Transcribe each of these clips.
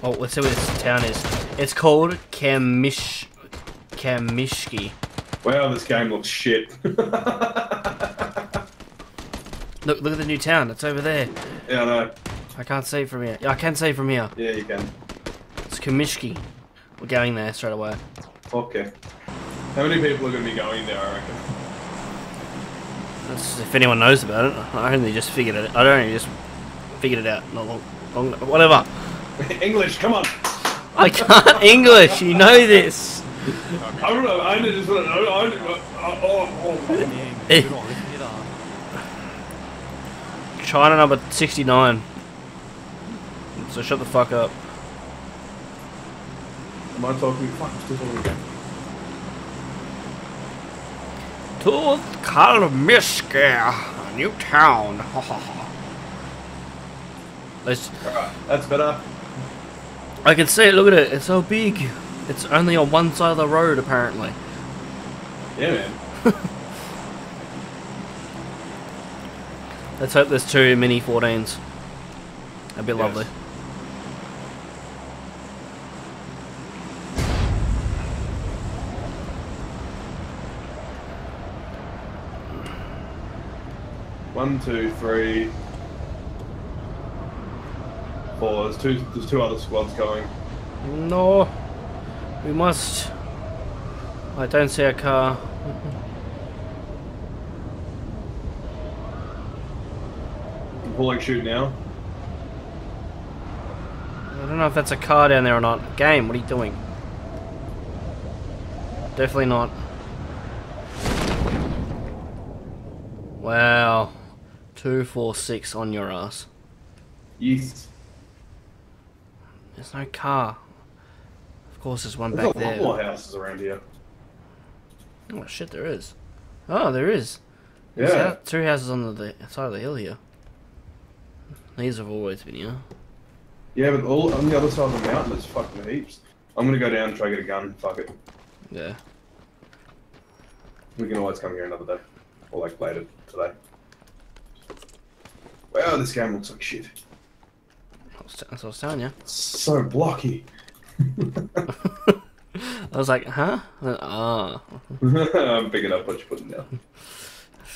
Oh, let's see what this town is. It's called Kamishki. Wow, this game looks shit. Look at the new town. It's over there. Yeah, I know. I can't see from here. I can see from here. Yeah, you can. It's Kamishki. We're going there straight away. Okay. How many people are going to be going there, I reckon? That's if anyone knows about it. I only just figured it. I only just figured it out. Not long whatever. English, come on. I can't English. You know this. I don't know. I just want to know. Oh. China number 69. So shut the fuck up. Am I talking? Fuck, I'm still talking again. To Kamishki, a new town. Let's. Right, that's better. I can see it. Look at it. It's so big. It's only on one side of the road, apparently. Yeah, man. Let's hope there's two mini 14s. That'd be lovely. One, two, three, four. There's two other squads going. No, we must. I don't see a car. I'm pulling shoot now. I don't know if that's a car down there or not. Game, what are you doing? Definitely not. Wow. 246 on your ass. Yes. There's no car. Of course, there's one back there. There's a lot more houses around here. Oh shit, there is. Oh, there is. There's two houses on the side of the hill here. These have always been here. Yeah, but all on the other side of the mountain, there's fucking heaps. I'm gonna go down and try to get a gun. Fuck it. Yeah. We can always come here another day, or like later today. Wow, this game looks like shit. That's what I was telling you. It's so blocky. I was like, huh? Ah. I'm picking up what you're putting down.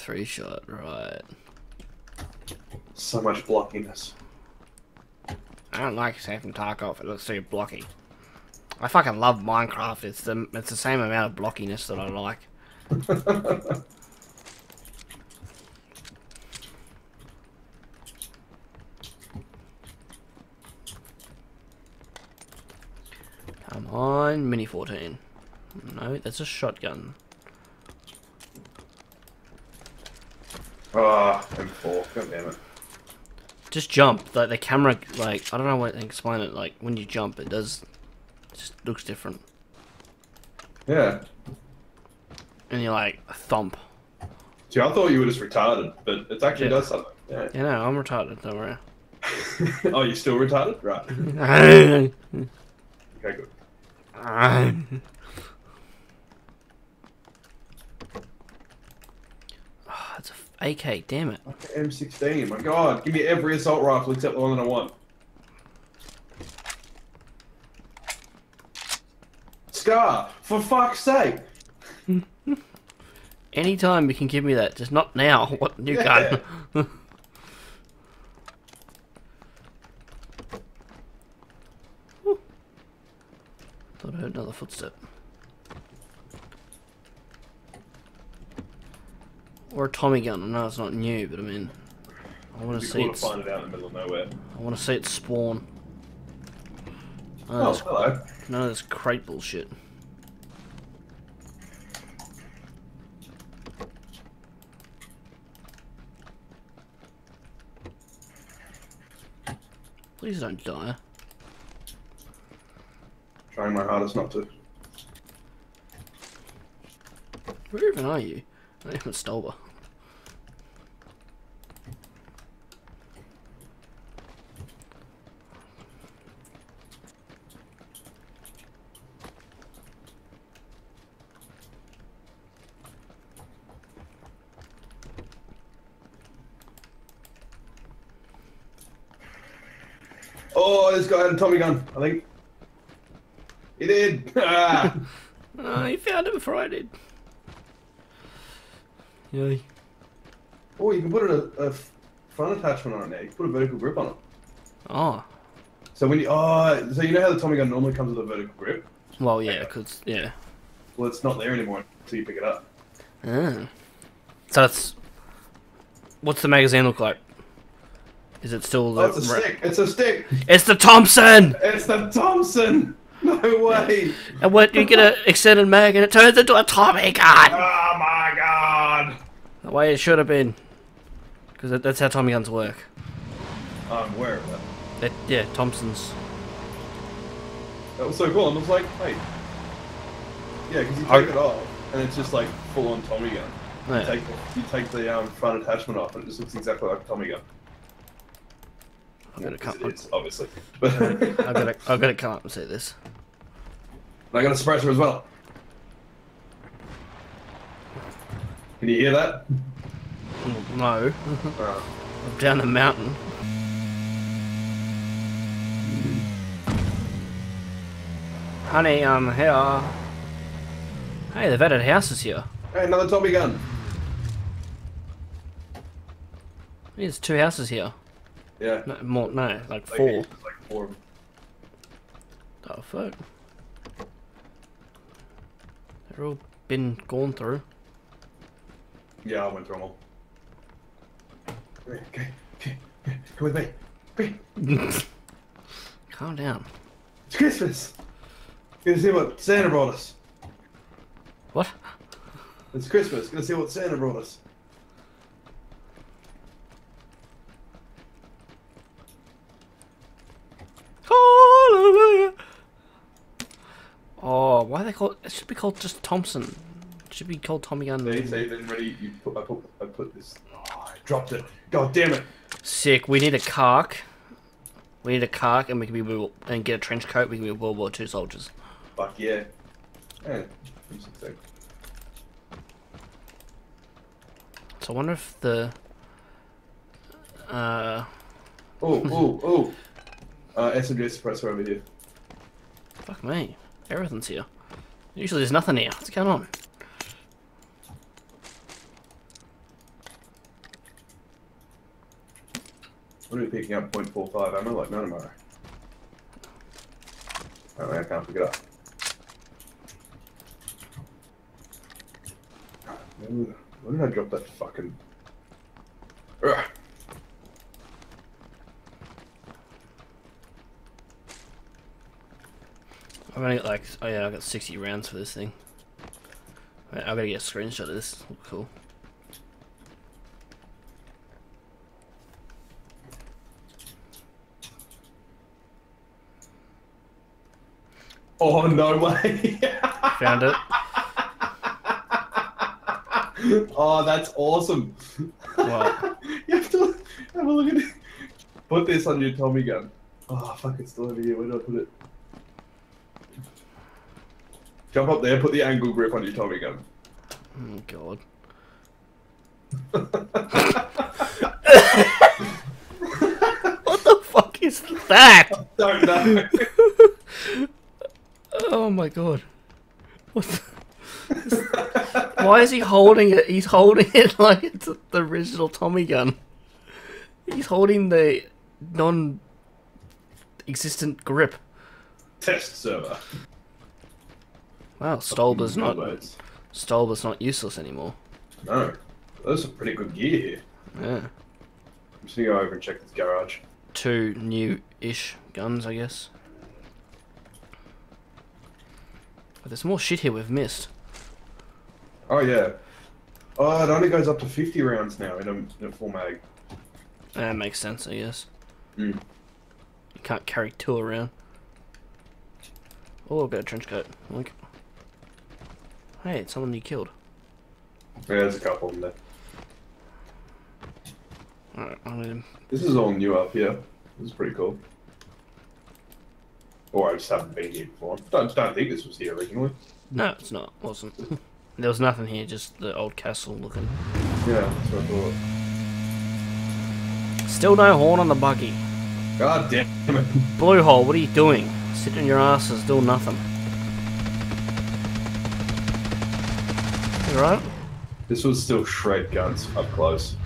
3-shot, right. So much blockiness. I don't like it from Tarkov. It looks too blocky. I fucking love Minecraft. It's the same amount of blockiness that I like. Come on, mini 14. No, that's a shotgun. Ah, M4. God damn it. Just jump, like the camera, like, I don't know what to explain it, like, when you jump, it does, it just looks different. Yeah. And you're like, thump. See, I thought you were just retarded, but it actually does something. Yeah, yeah, no, I'm retarded, don't worry. Oh, you're still retarded? Right. Okay, good. That's a AK, damn it. M16, my god, give me every assault rifle except the one that I want. Scar, for fuck's sake! Anytime you can give me that, just not now. What new gun? Thought I heard another footstep. Or a Tommy gun. I know it's not new, but I mean, I want to see it. Find it out in the middle of nowhere. I want to see it spawn. Oh, hello. None of this crate bullshit. Please don't die. Trying my hardest not to. Where even are you? I am a Stolber. Oh, this guy had a Tommy gun, I think. He did! Ah. Oh, he found him before I did. Yay. Oh, you can put a front attachment on it now. You can put a vertical grip on it. Oh. So when you... Oh, so you know how the Tommy gun normally comes with a vertical grip? Well, yeah, because... Yeah. Well, it's not there anymore until you pick it up. Oh. So that's... What's the magazine look like? Is it still the... Oh, it's a stick! It's a stick! It's the Thompson! It's the Thompson! No way! And what, you get an extended mag and it turns into a Tommy gun! Oh my god! The way it should have been. Because that's how Tommy guns work. I'm aware of that. Yeah, Thompson's. That was so cool, I was like, wait. Yeah, because you take it off and it's just like full on Tommy gun. You, yeah. you take the front attachment off and it just looks exactly like a Tommy gun. I'm gonna come. It is, obviously. But I've got to come up and see this. And I got a suppressor as well. Can you hear that? No. I'm down the mountain. Honey, I'm here. Hey, the vetted house is here. Hey, another Tommy gun. There's two houses here. Yeah. No, more, no, like four. Yeah, like four of them. Oh, fuck. They're all been gone through. Yeah, I went through them all. Okay, okay, come with me. Calm down. It's Christmas! Gonna see what Santa brought us. What? It's Christmas, gonna see what Santa brought us. Oh, why are they called? It should be called just Thompson. It should be called Tommy Gun. They didn't really. I put this. Oh, I dropped it. God damn it! Sick. We need a cark. We need a cark, and we can be and get a trench coat. We can be World War II soldiers. Fuck yeah! And, so I wonder if the. SMG suppressor over here. Fuck me. Everything's here. Usually there's nothing here. What's going on? What are we picking up? 0.45 ammo? Like none of mine. Apparently I can't pick it up. Where did I drop that fucking... Ugh. I've only got like, oh yeah, I've got 60 rounds for this thing. Right, I've got to get a screenshot of this. Oh, cool. Oh, no way! Found it. Oh, that's awesome. What? You have to have a look at it. Put this on your Tommy gun. Oh, fuck, it's still over here. Where do I put it? Jump up there, put the angle grip on your Tommy gun. Oh, God. What the fuck is that? I don't know. Oh, my God. What the... Why is he holding it? He's holding it like it's the original Tommy gun. He's holding the non-existent grip. Test server. Wow, Stolber's not useless anymore. No. There's some pretty good gear here. Yeah. I'm just gonna go over and check this garage. Two new-ish guns, I guess. But there's more shit here we've missed. Oh, yeah. Oh, it only goes up to 50 rounds now in a full mag. That makes sense, I guess. Mm. You can't carry two around. Oh, I've got a trench coat. Look. Hey, it's someone you killed. Yeah, there's a couple of them there. Alright, I need him. This is all new up here. This is pretty cool. Or I just haven't been here before. I don't think this was here originally. No, it's not. It wasn't. There was nothing here, just the old castle looking. Yeah, that's what I thought. Still no horn on the buggy. God damn it. Blue Hole, what are you doing? Sitting your asses doing nothing. You alright? This was still straight guns up close.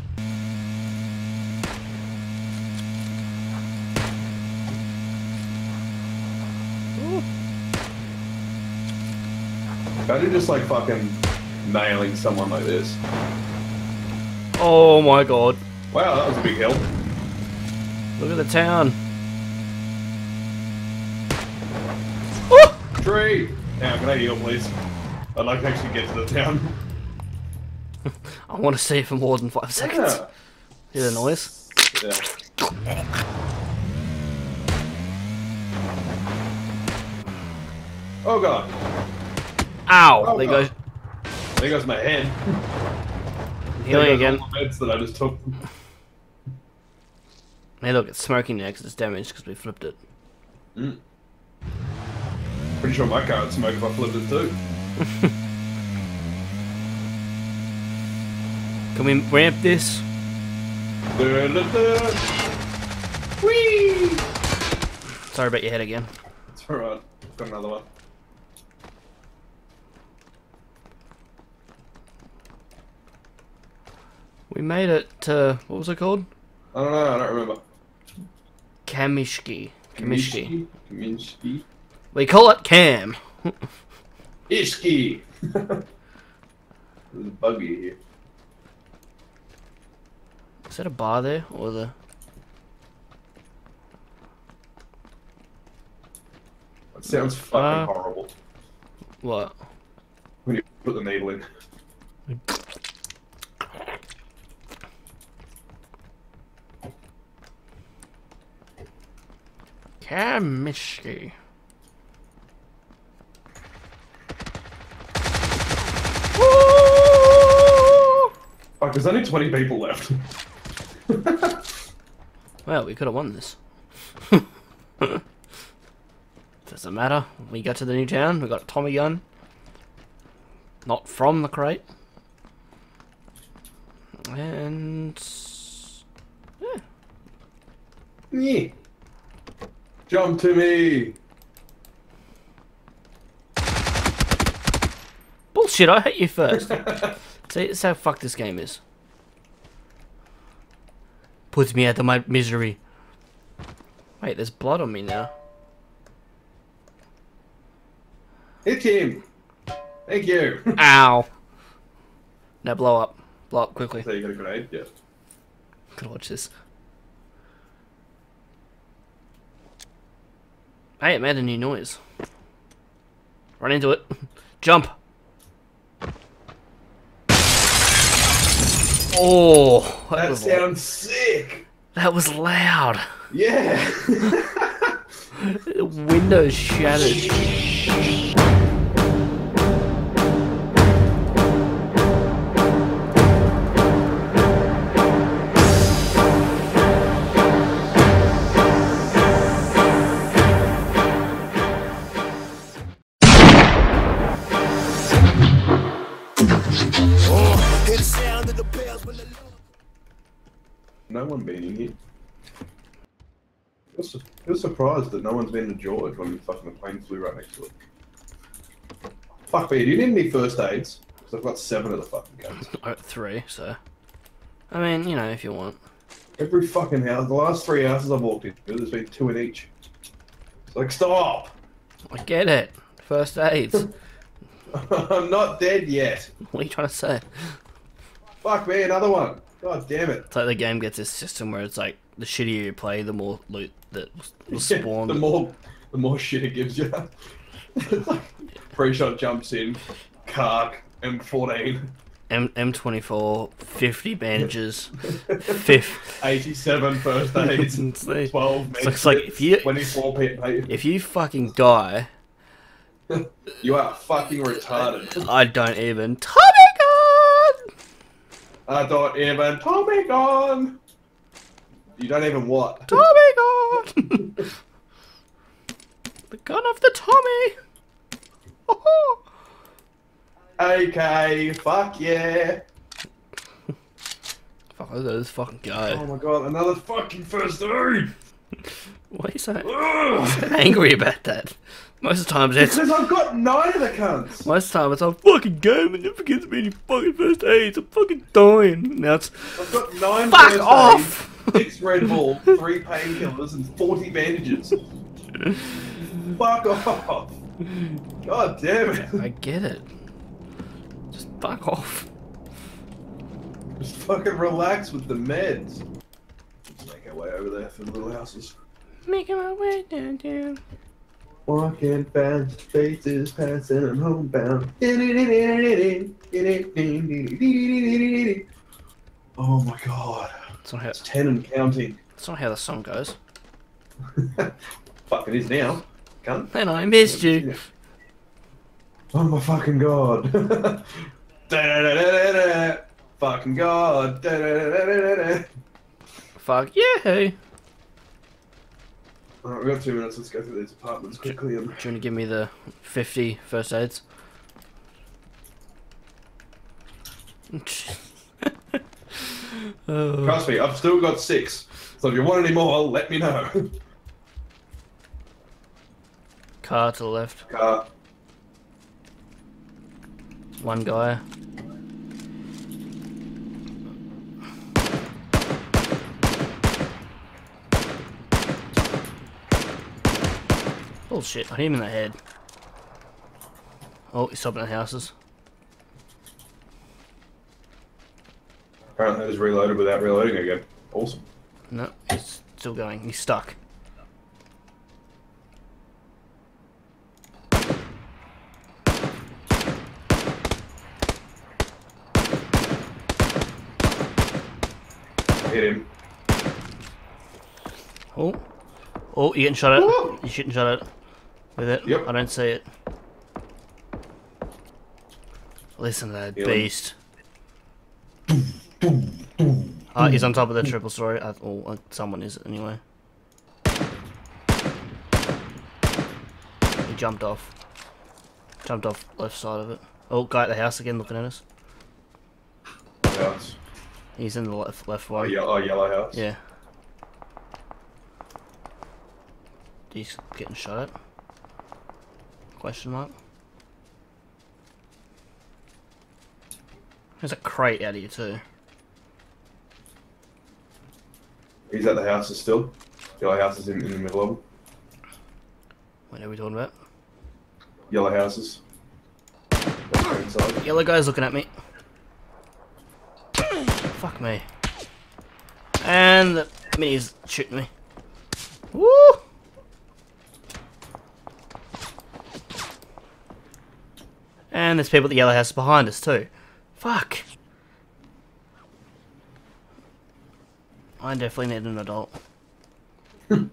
Better just like fucking nailing someone like this. Oh my god. Wow, that was a big hill. Look at the town. Oh! Tree! Now, can I heal, please? I'd like to actually get to the town. I want to stay for more than 5 seconds. Yeah. Hear the noise? Yeah. Oh god. Ow! Oh, there goes. There goes my head. Healing again. All the meds that I just took. Hey, look, it's smoking now because it's damaged because we flipped it. Mm. Pretty sure my car would smoke if I flipped it too. Can we ramp this? Da, da, da. Whee! Sorry about your head again. It's alright. Got another one. We made it to, what was it called? I don't know, I don't remember. Kamishki. Kamishki. Kamishki. We call it Cam. Ishki. There's a buggy here. Is that a bar there, or the... That sounds fucking horrible. What? When you put the needle in. Kamishki. Oh, there's only 20 people left. Well, we could have won this. Doesn't matter. We got to the new town. We got a Tommy gun. Not from the crate. And yeah. Yeah. Jump to me! Bullshit, I hit you first. See, that's how fucked this game is. Puts me out of my misery. Wait, there's blood on me now. Hit him! Thank you! Ow! Now blow up. Blow up quickly. So you got a grenade? Yeah. Gotta watch this. Hey, it made a new noise. Run into it. Jump. Oh, that sounds sick. That was loud. Yeah. Windows shattered. No one been in here. I was surprised that no one's been to George when fucking the plane flew right next to it. Fuck me, do you need any first aids? Because I've got 7 of the fucking guns. I got 3, so... I mean, you know, if you want. Every fucking house, the last 3 houses I've walked into, there's been 2 in each. It's like, stop! I get it. First aids. I'm not dead yet. What are you trying to say? Fuck me, another one! God damn it. It's like the game gets this system where it's like, the shittier you play, the more loot that will spawn. Yeah, the more shit it gives you. It's like, pre-shot jumps in, Kark, M14. M24, 50 bandages, 87 first aids, 12 meds, it's like, if you, 24 paid. If you fucking die... You are fucking retarded. I don't even... I don't even Tommy gone. You don't even what? Tommy gone. The gun of the Tommy. Oh. Okay, fuck yeah. Fuck, look at this fucking guy. Oh my god, another fucking first aid. Why are you so angry about that? Most of the times it's because I've got 9 of the cunts. Most of the time it's a fucking game and never gives me any fucking first aids. I'm fucking dying. Now it's I've got 9 first aids, 6 Red Bull, 3 painkillers and 40 bandages. Fuck off. God damn it. I get it. Just fuck off. Just fucking relax with the meds. Let's make our way over there for the little houses. Making my way downtown. Walking fast, faces passing, I'm homebound. Oh my god. That's not how it's 10 and counting. That's not how the song goes. Fuck, it is now. Cunt. And I missed you. Oh my fucking god. Da da da da da da. Fucking god. Da da da da da da. Fuck, yeah. Alright, we got 2 minutes, let's go through these apartments quickly. Do you want to give me the 50 first aids? Oh. Trust me, I've still got 6. So if you want any more, let me know. Car to the left. Car. One guy. Bullshit, I hit him in the head. Oh, he's stopping at houses. Apparently it was reloaded without reloading again. Awesome. No, he's still going. He's stuck. Hit him. Oh. Oh, you're getting shot at. Whoa. You're shooting shot at. With it? Yep. I don't see it. Listen to that beast. Oh, he's on top of the triple story. Or someone is anyway. He jumped off. Jumped off left side of it. Oh, guy at the house again looking at us. House. He's in the left one. Oh, yellow house. Yeah. He's getting shot at. Question mark. There's a crate out of you too. He's at the houses still. Yellow houses in the middle of them. What are we talking about? Yellow houses. Inside. Yellow guy's looking at me. Fuck me. And the mini's shooting me. Woo! And there's people at the yellow house behind us too. Fuck. I definitely need an adult. Woo.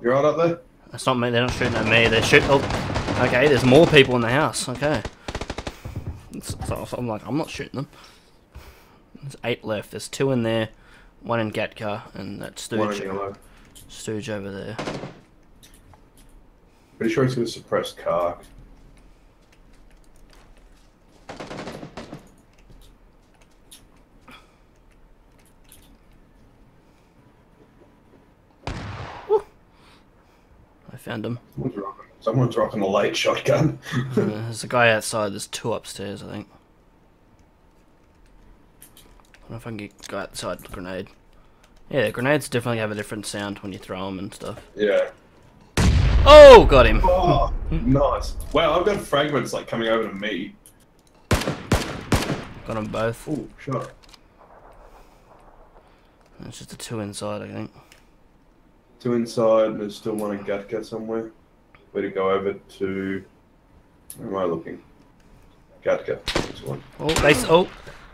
You're right up there? It's not me, they're not shooting at me, they're shooting. Oh, okay, there's more people in the house, okay. So I'm like, I'm not shooting them. There's 8 left, there's 2 in there, 1 in Gatka, and that stooge over there. Pretty sure he's going to suppress car. Found him. Someone's rocking a light shotgun. There's a guy outside. There's 2 upstairs, I think. I don't know if I can get guy outside with a grenade. Yeah, grenades definitely have a different sound when you throw them and stuff. Yeah. Oh, got him. Oh, nice. Wow, I've got fragments like coming over to me. Got them both. Oh, shot. It's just the 2 inside, I think. 2 inside, and there's still 1 in Gatka somewhere. Way to go over to... Where am I looking? Gatka. This one. Oh,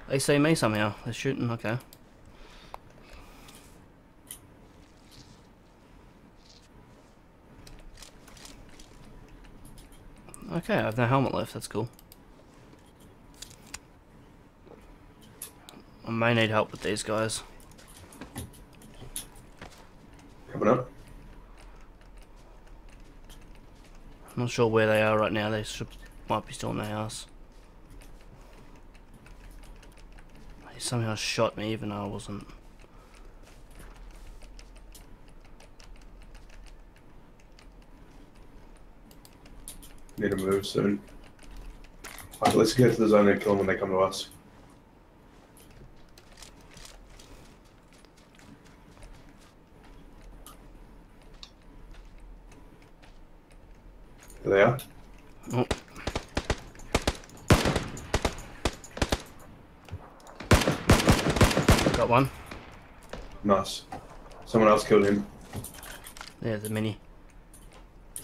they see me somehow. They're shooting, okay. Okay, I have no helmet left, that's cool. I may need help with these guys. coming up. I'm not sure where they are right now. They should, might be still in their house. He somehow shot me even though I wasn't. Need to move soon. Right, let's get to the zone and kill them when they come to us. There they are. Oh. Got one. Nice. Someone else killed him. There's a mini.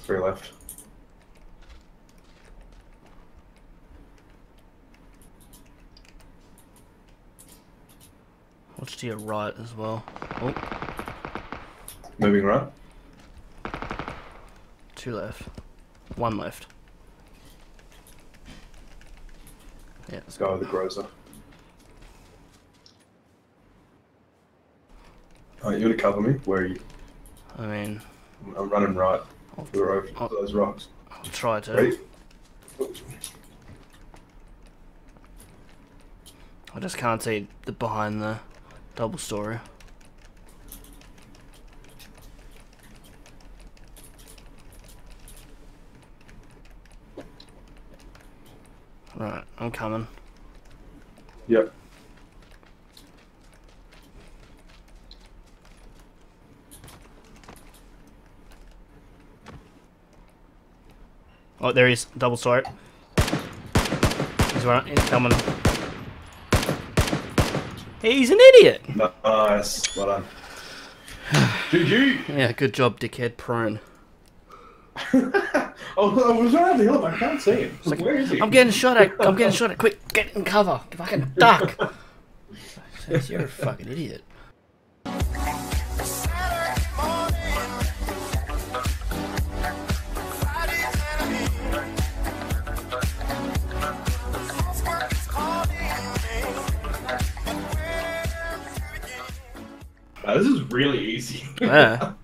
3 left. Watch to your right as well. Oh. Moving right. 2 left. 1 left. Yeah. Let's go with the Grozer. Alright, you want to cover me? Where are you? I mean... I'm running right. We're over to those rocks. I'll try to. Ready? I just can't see the behind the double story. Right, I'm coming. Yep. Oh, there he is. Double sword. He's running. He's coming. He's an idiot. Nice. Well done. GG. Yeah, good job, dickhead. Prone. Oh, I was right on the hill, but I can't see him. Like, where is he? I'm getting shot at. I'm getting shot at. Quick, get in cover. Fucking duck. You're a fucking idiot. This is really easy. Yeah.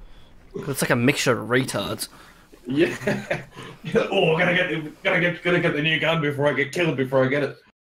It's like a mixture of retards. Yeah. Oh, I'm gonna get the new gun before I get killed, before I get it.